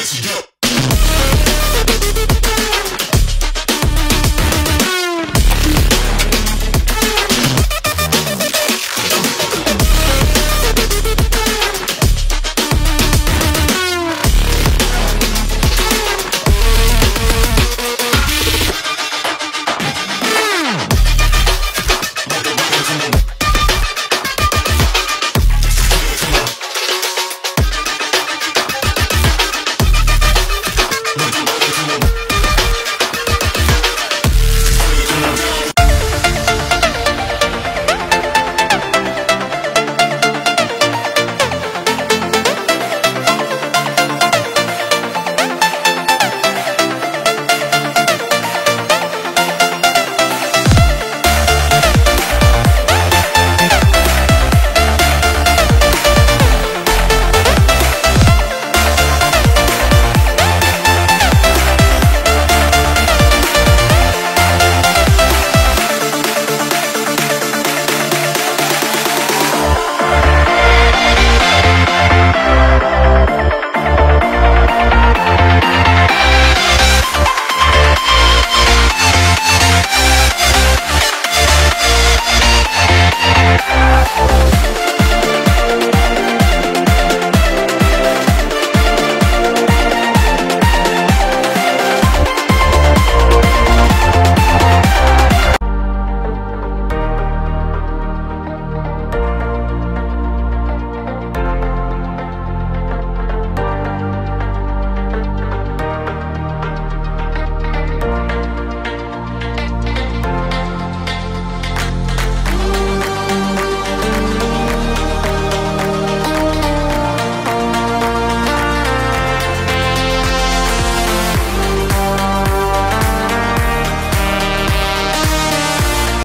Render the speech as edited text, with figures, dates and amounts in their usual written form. It's dope.